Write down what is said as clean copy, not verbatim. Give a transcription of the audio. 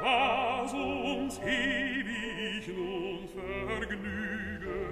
Was uns ewig nun vergnügen,